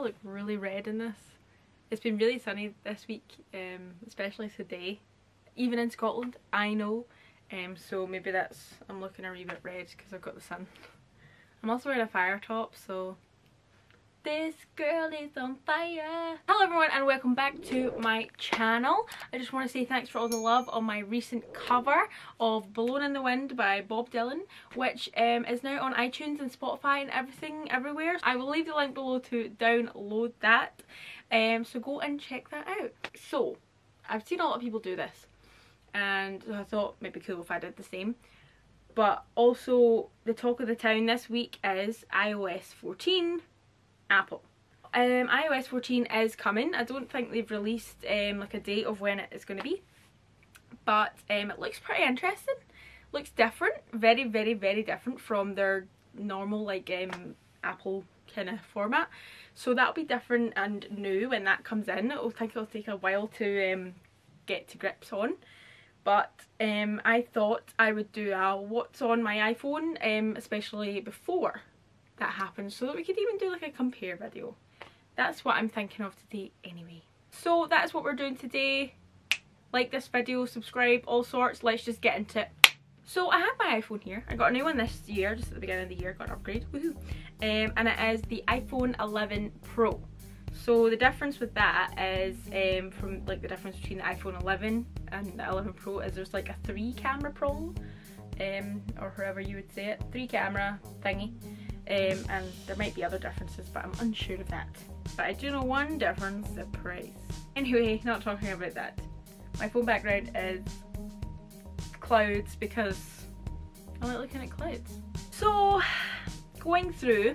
I look really red in this. It's been really sunny this week, especially today, even in Scotland, I know. So maybe that's, I'm looking a wee bit red because I've got the sun. I'm also wearing a fire top, so this girl is on fire. Hello everyone and welcome back to my channel. I just want to say thanks for all the love on my recent cover of Blown in the Wind by Bob Dylan, which is now on iTunes and Spotify and everything, everywhere. I will leave the link below to download that, so go and check that out. So I've seen a lot of people do this and I thought it'd be cool if I did the same. But also the talk of the town this week is iOS 14. Apple. iOS 14 is coming. I don't think they've released like a date of when it is going to be, but it looks pretty interesting. Looks different, very, very, very different from their normal like Apple kind of format. So that'll be different and new when that comes in. I think it'll take a while to get to grips on. But I thought I would do a what's on my iPhone, especially before that happens, so that we could even do like a compare video. That's what I'm thinking of today anyway. So that's what we're doing today. Like this video, subscribe, all sorts. Let's just get into it. So I have my iPhone here. I got a new one this year, just at the beginning of the year, got an upgrade, woohoo. And it is the iPhone 11 Pro. So the difference with that is from like the difference between the iPhone 11 and the 11 Pro is there's like a 3-camera problem, or however you would say it, 3-camera thingy. And there might be other differences, but I'm unsure of that. But I do know one difference, the price. Anyway, not talking about that. My phone background is clouds because I like looking at clouds. So, going through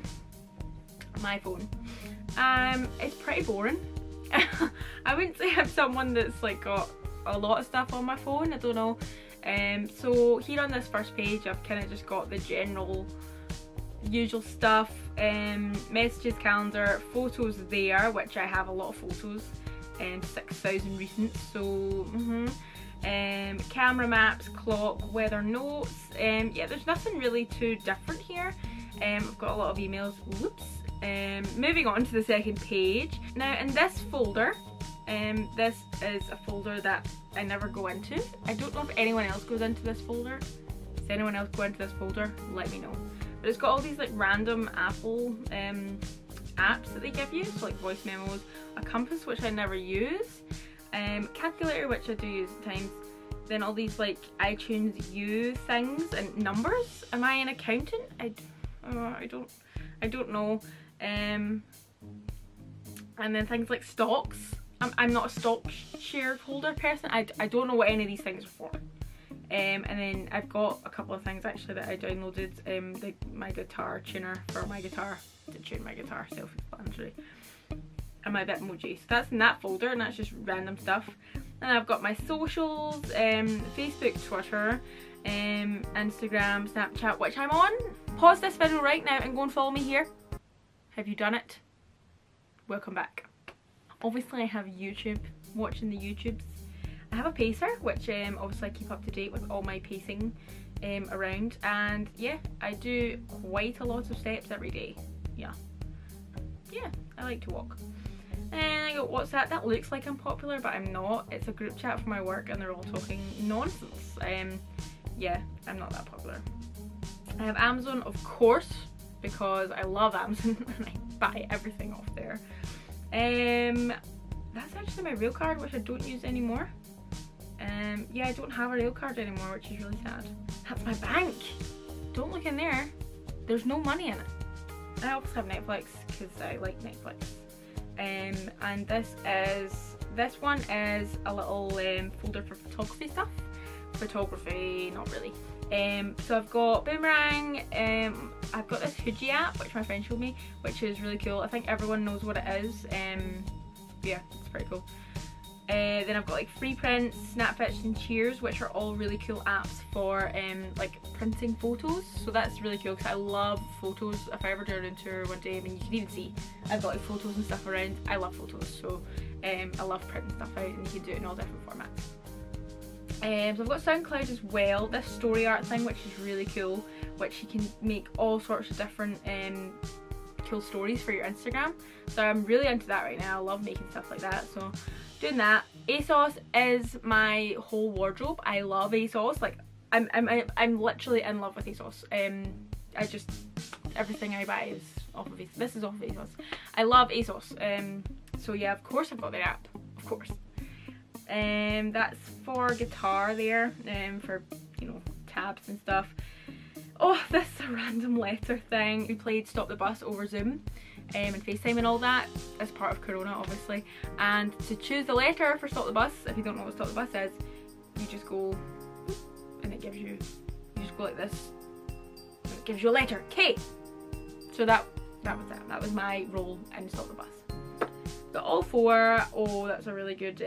my phone, it's pretty boring. I wouldn't say I'm someone that's like got a lot of stuff on my phone, I don't know. So here on this first page, I've kind of just got the general usual stuff, messages, calendar, photos there, which I have a lot of photos, 6,000 recent, so camera, maps, clock, weather, notes, yeah, there's nothing really too different here. I've got a lot of emails, whoops. Moving on to the second page. Now in this folder, this is a folder that I never go into. I don't know if anyone else goes into this folder. Does anyone else go into this folder? Let me know. But it's got all these like random Apple apps that they give you, so like voice memos, a compass which I never use, calculator which I do use at times, then all these like iTunes U things and numbers. Am I an accountant? I don't know. And then things like stocks. I'm not a stock shareholder person. I don't know what any of these things are for. And then I've got a couple of things actually that I downloaded, my guitar tuner for my guitar, to tune my guitar, self-explanatory, and my Bitmoji. So that's in that folder and that's just random stuff. And I've got my socials, Facebook, Twitter, Instagram, Snapchat, which I'm on. Pause this video right now and go and follow me here. Have you done it? Welcome back. Obviously I have YouTube, watching the YouTubes. I have a pacer, which obviously I keep up to date with all my pacing around, and yeah, I do quite a lot of steps every day. Yeah, I like to walk. And I got WhatsApp. That looks like I'm popular, but I'm not. It's a group chat for my work, and they're all talking nonsense. Yeah, I'm not that popular. I have Amazon, of course, because I love Amazon and I buy everything off there. That's actually my rail card, which I don't use anymore. Yeah, I don't have a rail card anymore, which is really sad. That's my bank. Don't look in there. There's no money in it. I obviously have Netflix because I like Netflix. And this one is a little folder for photography stuff. Photography, not really. So I've got Boomerang. I've got this Fuji app, which my friend showed me, which is really cool. I think everyone knows what it is. Yeah, it's pretty cool. Then I've got like free prints, Snapfish and Cheers, which are all really cool apps for like printing photos. So that's really cool because I love photos. If I ever do a tour one day, I mean you can even see I've got like photos and stuff around. I love photos, so I love printing stuff out, and you can do it in all different formats. So I've got SoundCloud as well, this story art thing which is really cool, which you can make all sorts of different cool stories for your Instagram. So I'm really into that right now. I love making stuff like that, so doing that. ASOS is my whole wardrobe. I love ASOS. Like I'm literally in love with ASOS. I just, everything I buy is off of ASOS. This is off of ASOS. I love ASOS. So yeah, of course I've got their app, of course. That's for guitar there, for, you know, tabs and stuff. Oh, this is a random letter thing. We played Stop the Bus over Zoom and FaceTime and all that as part of Corona, obviously. And to choose the letter for Stop the Bus, if you don't know what Stop the Bus is, you just go, and it gives you, you just go like this, and it gives you a letter, K. So that was that. That was my role in Stop the Bus. The All Four, oh, that's a really good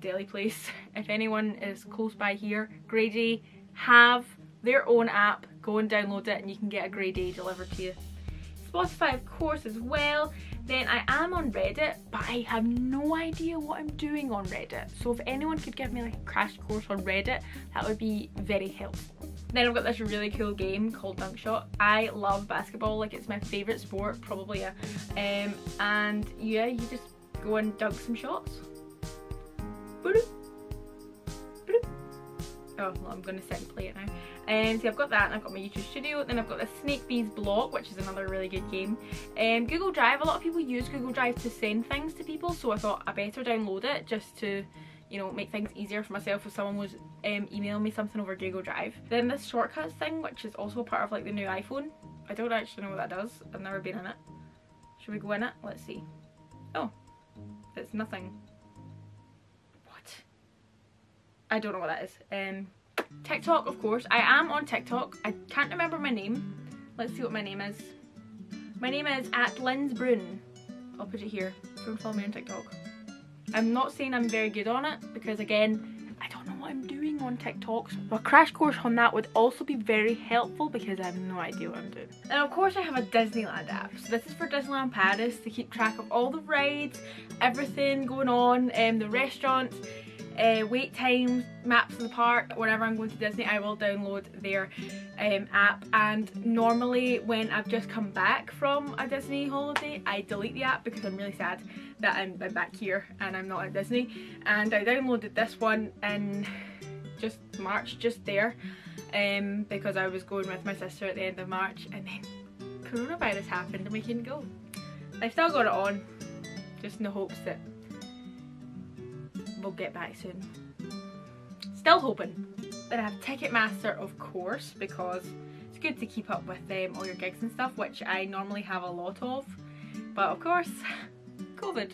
deli place. If anyone is close by here, Grady have their own app, go and download it and you can get a Grady delivered to you. Spotify, of course, as well. Then I am on Reddit, but I have no idea what I'm doing on Reddit. So if anyone could give me like a crash course on Reddit, that would be very helpful. Then I've got this really cool game called Dunk Shot. I love basketball, like it's my favourite sport, probably, yeah. And yeah, you just go and dunk some shots. Boop. Oh, well, I'm going to sit and play it now. So I've got that, and I've got my YouTube studio. Then I've got the Snake Bees Block, which is another really good game. Google Drive, a lot of people use Google Drive to send things to people, so I thought I better download it just to, you know, make things easier for myself if someone was emailing me something over Google Drive. Then this shortcuts thing, which is also part of like the new iPhone. I don't actually know what that does. I've never been in it. Should we go in it? Let's see. Oh, it's nothing. I don't know what that is. TikTok, of course. I am on TikTok. I can't remember my name. Let's see what my name is. My name is at Lynnsbrun. I'll put it here. If you want to follow me on TikTok. I'm not saying I'm very good on it because, again, I don't know what I'm doing on TikTok. So a crash course on that would also be very helpful because I have no idea what I'm doing. And of course I have a Disneyland app. So this is for Disneyland Paris to keep track of all the rides, everything going on, the restaurants. Wait times, maps of the park. Whenever I'm going to Disney, I will download their app, and normally when I've just come back from a Disney holiday, I delete the app because I'm really sad that I'm back here and I'm not at Disney. And I downloaded this one in just March, just there, because I was going with my sister at the end of March, and then coronavirus happened and we couldn't go. I've still got it on, just in the hopes that we'll get back soon. Still hoping. Then I have Ticketmaster, of course, because it's good to keep up with all your gigs and stuff, which I normally have a lot of, but of course, COVID.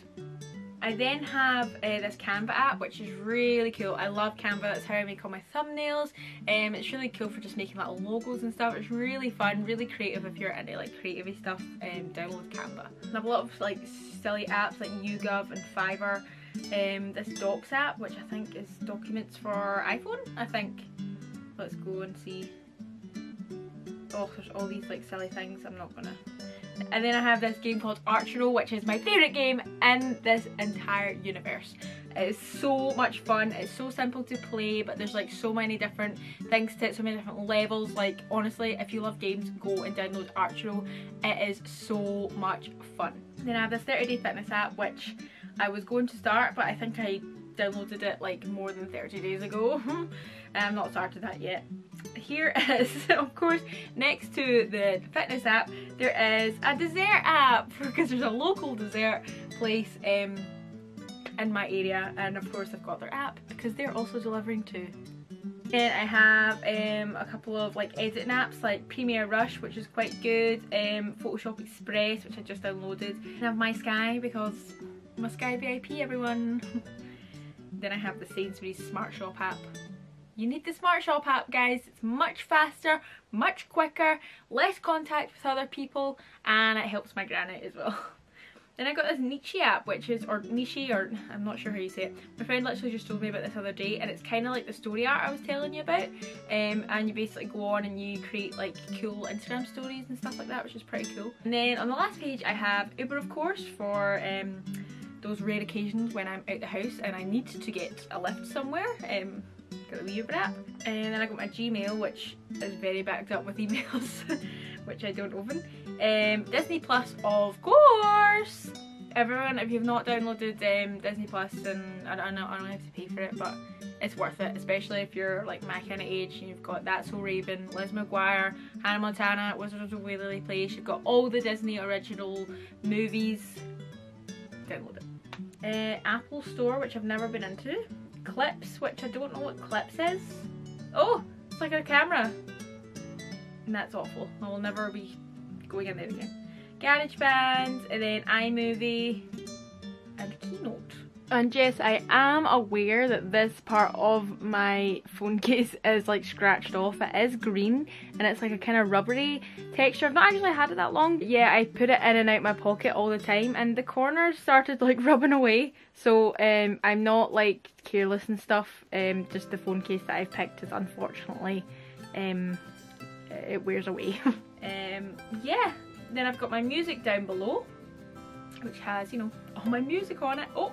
I then have this Canva app, which is really cool. I love Canva. That's how I make all my thumbnails. It's really cool for just making little logos and stuff. It's really fun, really creative. If you're into like creative stuff, download Canva. I have a lot of like silly apps like YouGov and Fiverr. This Docs app, which I think is documents for iPhone, I think. Let's go and see. Oh, there's all these like silly things, I'm not gonna. And then I have this game called Archero, which is my favourite game in this entire universe. It's so much fun, it's so simple to play, but there's like so many different things to it, so many different levels. Like, honestly, if you love games, go and download Archero. It is so much fun. Then I have this 30-day fitness app, which I was going to start, but I think I downloaded it like more than 30 days ago. I've not started that yet. Here is, of course, next to the fitness app, there is a dessert app, because there's a local dessert place in my area, and of course I've got their app because they're also delivering too. And I have a couple of like editing apps like Premiere Rush, which is quite good, Photoshop Express, which I just downloaded, and I have MySky because MySky VIP, everyone. Then I have the Sainsbury's Smart Shop app. You need the Smart Shop app, guys. It's much faster, much quicker, less contact with other people, and it helps my granite as well. Then I got this Nichi app, which is, or Nichi, or I'm not sure how you say it. My friend literally just told me about this other day, and it's kind of like the story art I was telling you about. And you basically go on and you create like cool Instagram stories and stuff like that, which is pretty cool. And then on the last page I have Uber, of course, for those rare occasions when I'm out the house and I need to get a lift somewhere. got a wee bit. And then I got my Gmail, which is very backed up with emails, which I don't open. Disney Plus, of course! Everyone, if you've not downloaded Disney Plus, then I don't have to pay for it, but it's worth it, especially if you're like my kind of age and you've got That's So Raven, Liz McGuire, Hannah Montana, Wizards of Waverly Place, you've got all the Disney original movies. Download it. Apple Store, which I've never been into. Clips, which I don't know what Clips is. Oh, it's like a camera. And that's awful. I will never be going in there again. GarageBand, and then iMovie, and Keynote. And yes, I am aware that this part of my phone case is like scratched off. It is green and it's like a kind of rubbery texture. I've not actually had it that long. Yeah, I put it in and out my pocket all the time and the corners started like rubbing away. So I'm not like careless and stuff. Just the phone case that I've picked is unfortunately, it wears away. Yeah. Then I've got my music down below, which has, you know, all my music on it. Oh,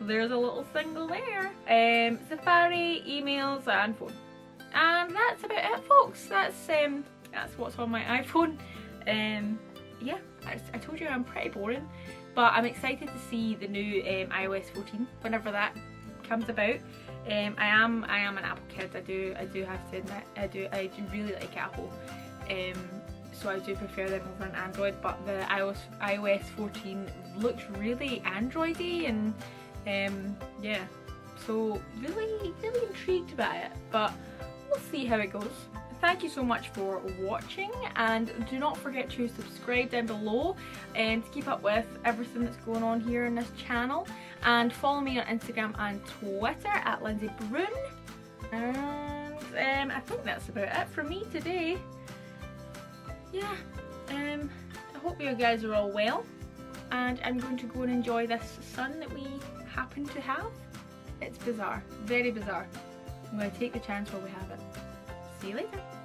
there's a little single there. Safari, emails and phone. And that's about it, folks. That's what's on my iPhone. Yeah, I told you I'm pretty boring, but I'm excited to see the new iOS 14 whenever that comes about. I am an Apple kid. I do have to admit, I do really like Apple. So I do prefer them over an Android, but the iOS 14 looks really Androidy, and yeah, so really intrigued by it, but we'll see how it goes. Thank you so much for watching, and do not forget to subscribe down below and to keep up with everything that's going on here in this channel, and follow me on Instagram and Twitter at Lynnsbrun, and I think that's about it for me today. Yeah, I hope you guys are all well, and I'm going to go and enjoy this sun that we happen to have. It's bizarre, very bizarre. I'm going to take the chance while we have it. See you later.